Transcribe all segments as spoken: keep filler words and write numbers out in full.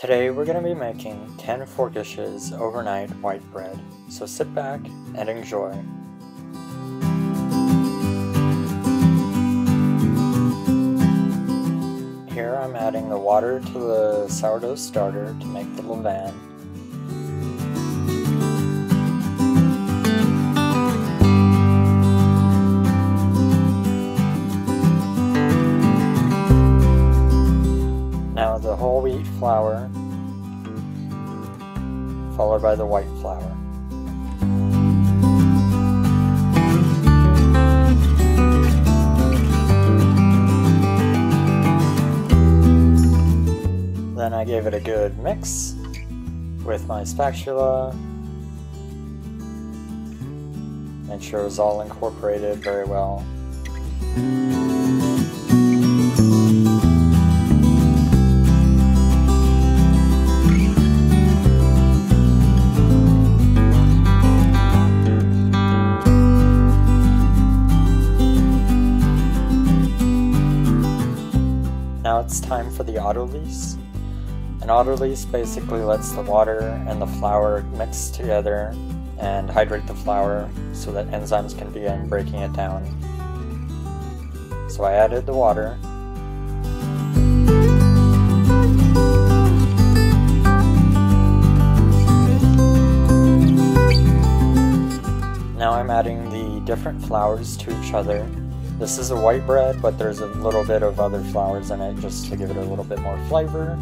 Today we're going to be making Ken Forkish's Overnight White bread, so sit back and enjoy. Here I'm adding the water to the sourdough starter to make the levain. Now the whole wheat flour, followed by the white flour. Then I gave it a good mix with my spatula. Make sure it was all incorporated very well. Now it's time for the autolyse. An autolyse basically lets the water and the flour mix together and hydrate the flour so that enzymes can begin breaking it down. So I added the water. Now I'm adding the different flours to each other. This is a white bread, but there's a little bit of other flours in it just to give it a little bit more flavor.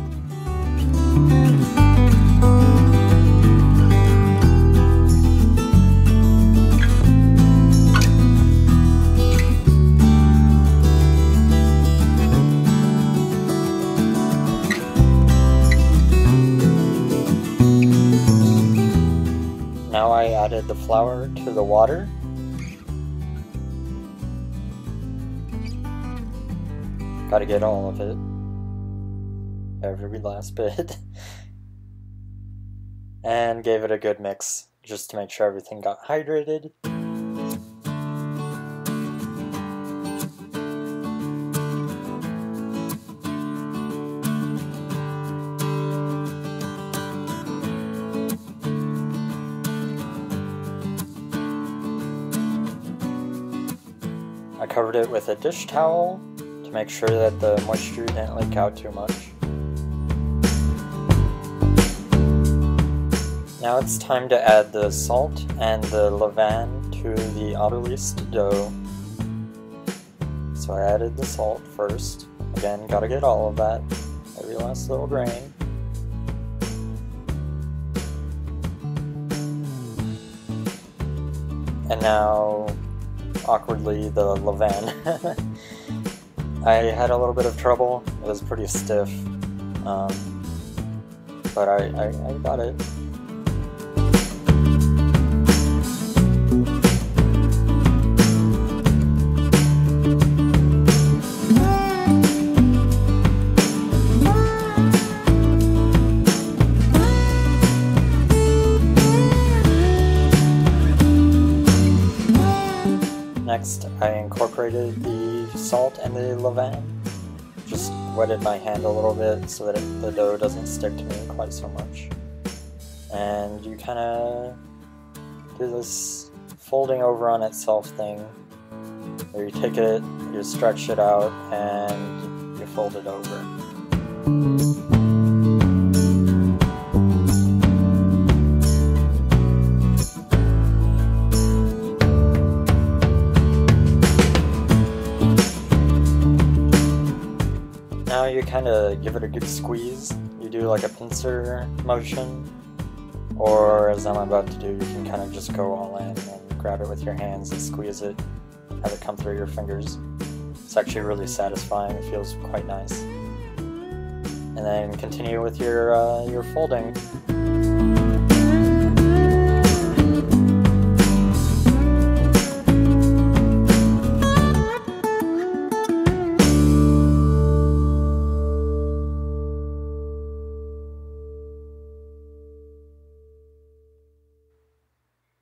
Now I added the flour to the water. Gotta get all of it, every last bit, and gave it a good mix just to make sure everything got hydrated. I covered it with a dish towel to make sure that the moisture didn't leak out too much. Now it's time to add the salt and the levain to the autolyse dough. So I added the salt first. Again, gotta get all of that, every last little grain. And now, awkwardly, the levain. I had a little bit of trouble, it was pretty stiff, um, but I, I, I got it. Next, I incorporated the salt and the levain. Just wetted my hand a little bit so that it, the dough doesn't stick to me quite so much. And you kind of do this folding over on itself thing, where you take it, you stretch it out, and you fold it over. Now you kind of give it a good squeeze. You do like a pincer motion, or as I'm about to do, you can kind of just go all in and grab it with your hands and squeeze it, have it come through your fingers. It's actually really satisfying, it feels quite nice. And then continue with your, uh, your folding.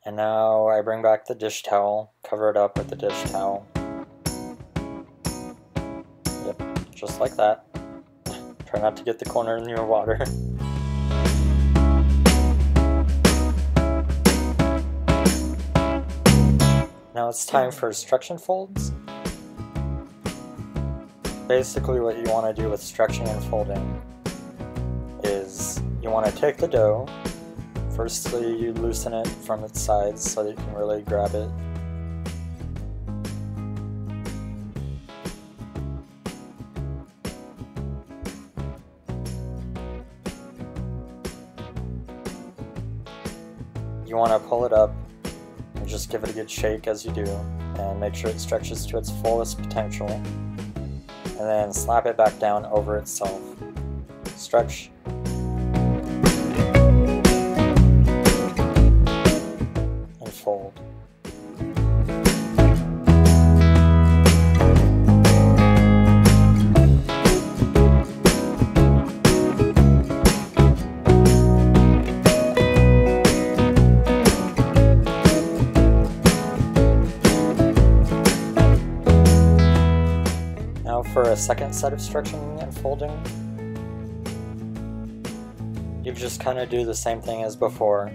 And now I bring back the dish towel, cover it up with the dish towel. Yep, just like that. Try not to get the corner in your water. Now it's time for structuring folds. Basically what you want to do with structuring and folding is you want to take the dough. Firstly, you loosen it from its sides so that you can really grab it. You want to pull it up and just give it a good shake as you do, and make sure it stretches to its fullest potential, and then slap it back down over itself. Stretch. And fold. For a second set of stretching and folding, you just kind of do the same thing as before.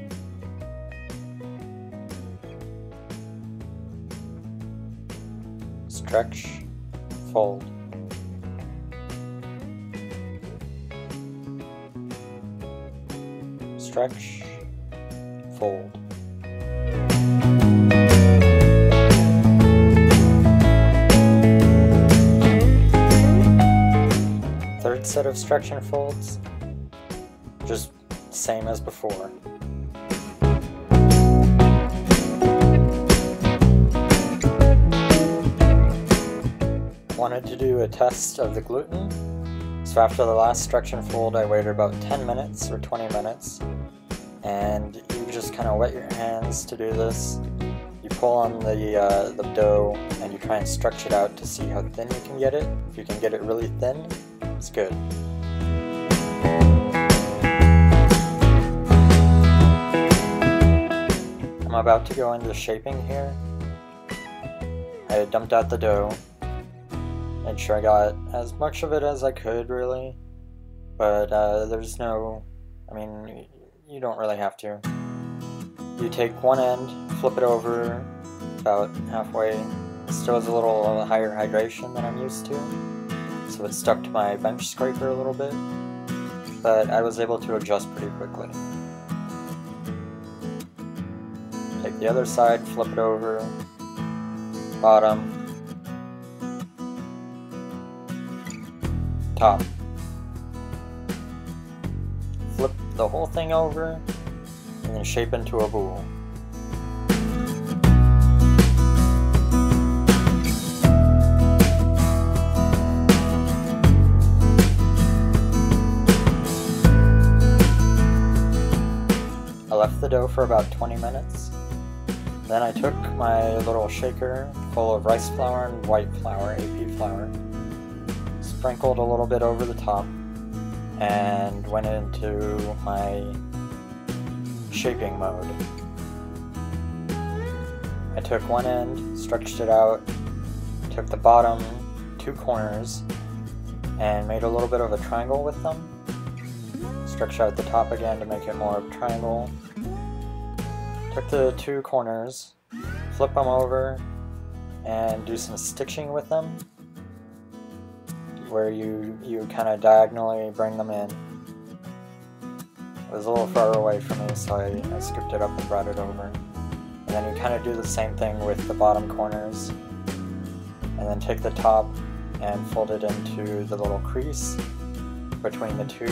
Stretch, fold. Stretch, fold. Set of structure folds, just same as before. Wanted to do a test of the gluten, so after the last structure fold I waited about ten minutes or twenty minutes, and you just kind of wet your hands to do this. You pull on the, uh, the dough and you try and stretch it out to see how thin you can get it. If you can get it really thin, it's good. I'm about to go into shaping here. I dumped out the dough. Made sure I got as much of it as I could, really. But uh, there's no... I mean, you don't really have to. You take one end, flip it over about halfway. It still has a little higher hydration than I'm used to, so it stuck to my bench scraper a little bit, but I was able to adjust pretty quickly. Take the other side, flip it over, bottom, top. Flip the whole thing over, and then shape into a bowl. Left the dough for about twenty minutes. Then I took my little shaker full of rice flour and white flour, A P flour, sprinkled a little bit over the top, and went into my shaping mode. I took one end, stretched it out, took the bottom two corners, and made a little bit of a triangle with them. Stretched out the top again to make it more of a triangle. Took the two corners, flip them over, and do some stitching with them, where you, you kind of diagonally bring them in. It was a little far away from me, so I, I scooped it up and brought it over. And then you kind of do the same thing with the bottom corners, and then take the top and fold it into the little crease between the two,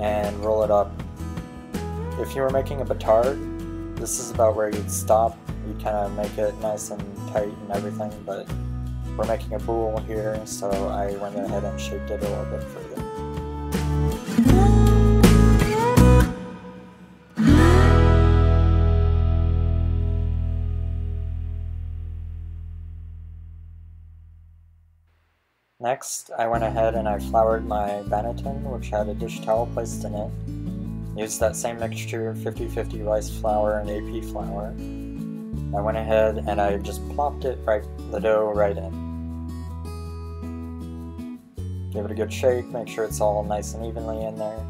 and roll it up. If you were making a batard, this is about where you'd stop. You'd kind of make it nice and tight and everything, but we're making a boule here, so I went ahead and shaped it a little bit further. Next, I went ahead and I floured my banneton, which had a dish towel placed in it. Used that same mixture, fifty fifty rice flour and A P flour. I went ahead and I just plopped it right, the dough right in. Give it a good shake, make sure it's all nice and evenly in there.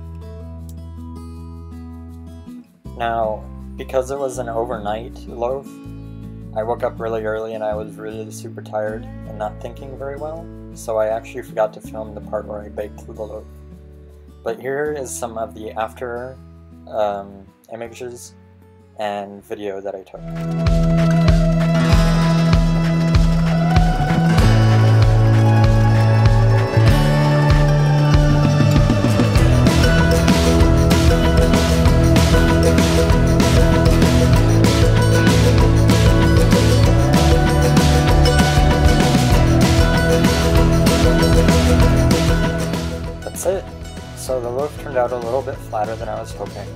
Now, because it was an overnight loaf, I woke up really early and I was really super tired and not thinking very well, so I actually forgot to film the part where I baked the loaf. But here is some of the after um, images and video that I took. It. So the loaf turned out a little bit flatter than I was hoping.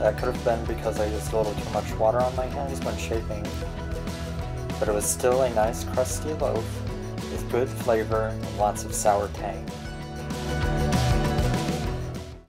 That could have been because I used a little too much water on my hands when shaping, but it was still a nice crusty loaf with good flavor and lots of sour tang.